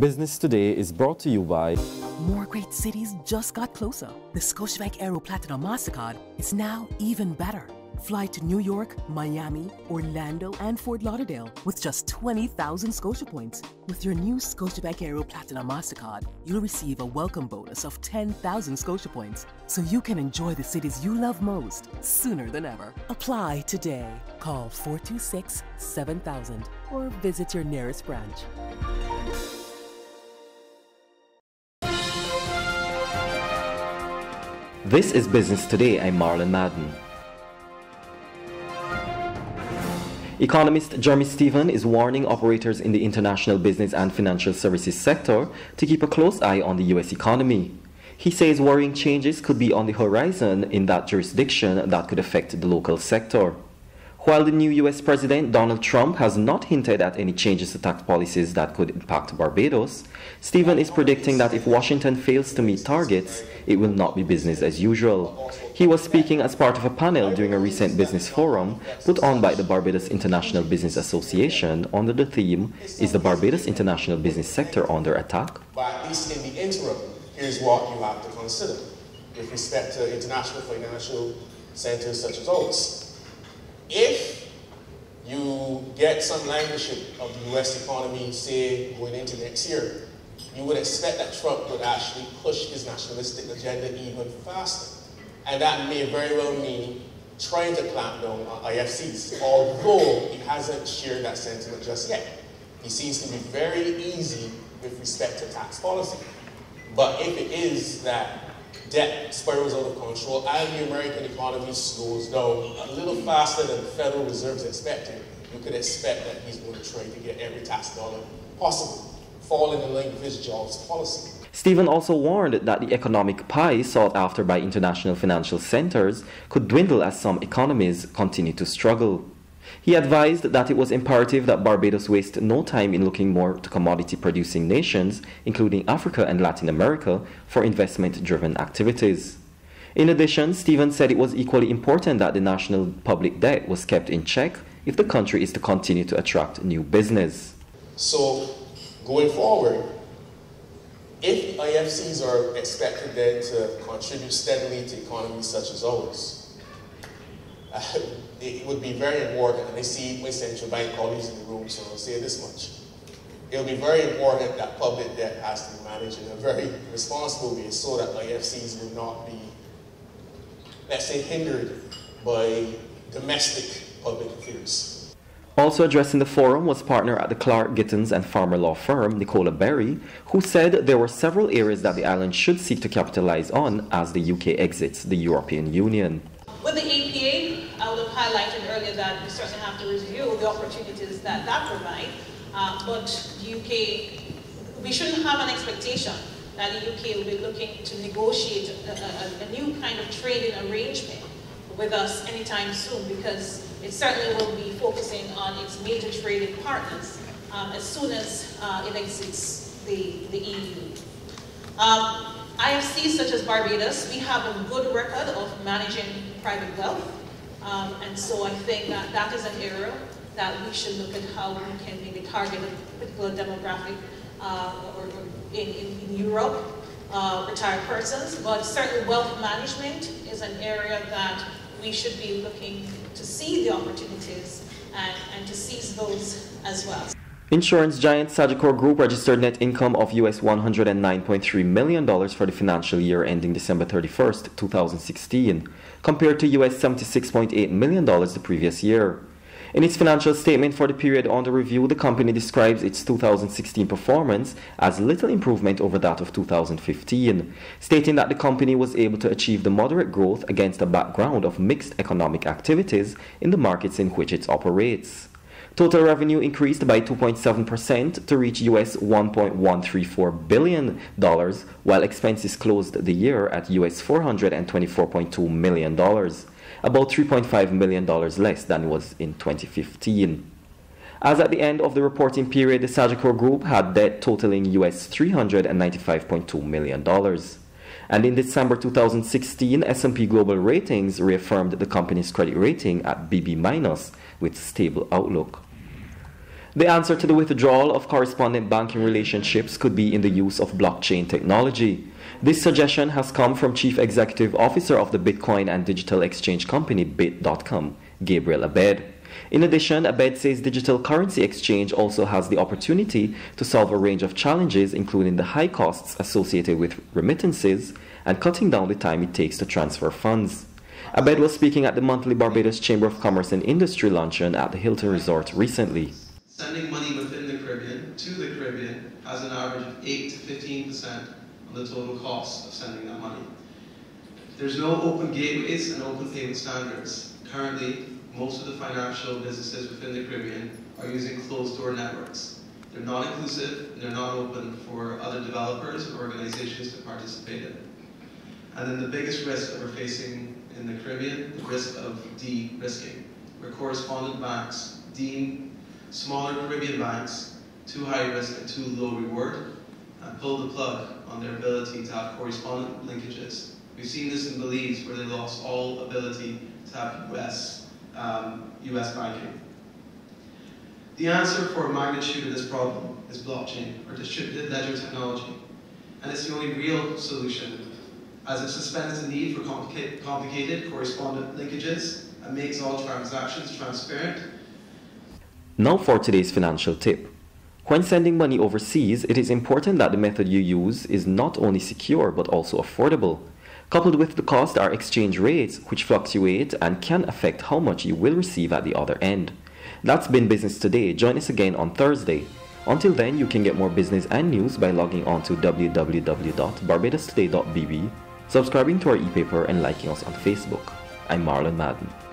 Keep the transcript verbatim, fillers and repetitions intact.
Business Today is brought to you by... More great cities just got closer. The Scotiabank Aero Platinum MasterCard is now even better. Fly to New York, Miami, Orlando, and Fort Lauderdale with just twenty thousand Scotia points. With your new Scotiabank Aero Platinum MasterCard, you'll receive a welcome bonus of ten thousand Scotia points, so you can enjoy the cities you love most sooner than ever. Apply today. Call four two six, seven thousand or visit your nearest branch. This is Business Today. I'm Marlon Madden. Economist Jeremy Stephen is warning operators in the international business and financial services sector to keep a close eye on the U S economy. He says worrying changes could be on the horizon in that jurisdiction that could affect the local sector. While the new U S President Donald Trump has not hinted at any changes to tax policies that could impact Barbados, Stephen is predicting that if Washington fails to meet targets, it will not be business as usual. He was speaking as part of a panel during a recent business forum put on by the Barbados International Business Association under the theme, "Is the Barbados International Business Sector Under Attack?" But at least in the interim, here's what you have to consider with respect to international financial centers such as ours. If you get some languishing of the U S economy, say, going into next year, you would expect that Trump would actually push his nationalistic agenda even faster. And that may very well mean trying to clamp down on I F Cs, although he hasn't shared that sentiment just yet. He seems to be very easy with respect to tax policy. But if it is that debt spirals out of control and the American economy slows down a little faster than the Federal Reserve is expecting, you could expect that he's going to try to get every tax dollar possible, falling in line with his jobs policy. Stephen also warned that the economic pie sought after by international financial centers could dwindle as some economies continue to struggle. He advised that it was imperative that Barbados waste no time in looking more to commodity-producing nations, including Africa and Latin America, for investment-driven activities. In addition, Stephen said it was equally important that the national public debt was kept in check if the country is to continue to attract new business. So, going forward, if I F Cs are expected then to contribute steadily to economies such as ours, uh, it would be very important, and I see my central bank colleagues in the room, so I'll say this much. It would be very important that public debt has to be managed in a very responsible way so that I F Cs will not be, let's say, hindered by domestic public affairs. Also addressing the forum was partner at the Clark Gittons and Farmer law firm, Nicola Berry, who said there were several areas that the island should seek to capitalize on as the U K exits the European Union. With the E P A, I would have highlighted earlier that we certainly have to review the opportunities that that provides, uh, but the U K, we shouldn't have an expectation that the U K will be looking to negotiate a, a, a new kind of trading arrangement with us anytime soon, because it certainly will be focusing on its major trading partners um, as soon as uh, it exits the, the E U. Um, I F Cs such as Barbados, we have a good record of managing private wealth, um, and so I think that that is an area that we should look at how we can maybe target a particular demographic uh, or, or in, in, in Europe, uh, retired persons, but certainly wealth management is an area that we should be looking to see the opportunities and, and to seize those as well. Insurance giant Sagicor Group registered net income of U S one hundred nine point three million dollars for the financial year ending December thirty-first, two thousand sixteen, compared to U S seventy-six point eight million dollars the previous year. In its financial statement for the period under review, the company describes its two thousand sixteen performance as little improvement over that of two thousand fifteen, stating that the company was able to achieve the moderate growth against a background of mixed economic activities in the markets in which it operates. Total revenue increased by two point seven percent to reach U S one point one three four billion dollars, while expenses closed the year at U S four hundred twenty-four point two million dollars. About three point five million dollars less than it was in twenty fifteen. As at the end of the reporting period, the Sagicor Group had debt totaling U S three hundred ninety-five point two million dollars. And in December two thousand sixteen, S and P Global Ratings reaffirmed the company's credit rating at B B minus with stable outlook. The answer to the withdrawal of correspondent banking relationships could be in the use of blockchain technology. This suggestion has come from Chief Executive Officer of the Bitcoin and digital exchange company Bit dot com, Gabriel Abed. In addition, Abed says digital currency exchange also has the opportunity to solve a range of challenges, including the high costs associated with remittances and cutting down the time it takes to transfer funds. Abed was speaking at the monthly Barbados Chamber of Commerce and Industry luncheon at the Hilton Resort recently. Sending money within the Caribbean to the Caribbean has an average of eight to fifteen percent on the total cost of sending that money. There's no open gateways and open payment standards. Currently, most of the financial businesses within the Caribbean are using closed-door networks. They're not inclusive and they're not open for other developers or organizations to participate in. And then the biggest risk that we're facing in the Caribbean, the risk of de-risking, where correspondent banks deem smaller Caribbean banks too high risk and too low reward, and pull the plug on their ability to have correspondent linkages. We've seen this in Belize, where they lost all ability to have U S banking. The answer for magnitude of this problem is blockchain, or distributed ledger technology, and it's the only real solution, as it suspends the need for complica- complicated correspondent linkages and makes all transactions transparent. Now for today's financial tip. When sending money overseas, it is important that the method you use is not only secure but also affordable. Coupled with the cost are exchange rates, which fluctuate and can affect how much you will receive at the other end. That's been Business Today. Join us again on Thursday. Until then, you can get more business and news by logging on to w w w dot barbados today dot b b, subscribing to our e-paper and liking us on Facebook. I'm Marlon Madden.